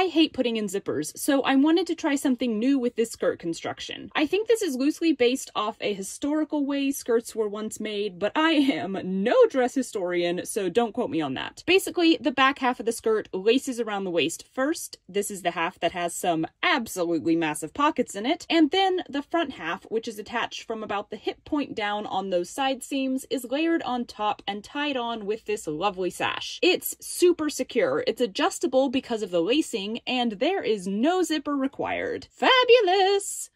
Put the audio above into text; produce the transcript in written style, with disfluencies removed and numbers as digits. I hate putting in zippers, so I wanted to try something new with this skirt construction. I think this is loosely based off a historical way skirts were once made, but I am no dress historian, so don't quote me on that. Basically, the back half of the skirt laces around the waist first. This is the half that has some absolutely massive pockets in it. And then the front half, which is attached from about the hip point down on those side seams, is layered on top and tied on with this lovely sash. It's super secure. It's adjustable because of the lacing, and there is no zipper required. Fabulous!